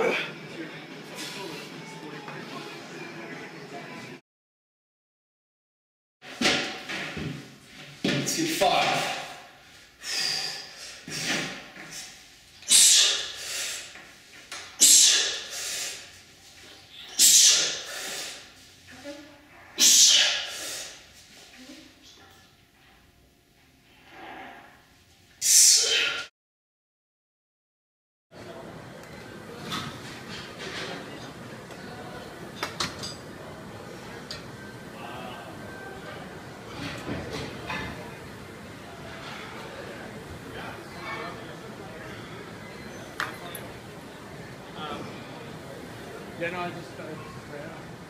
Let's get 5. Yeah, no, I just started.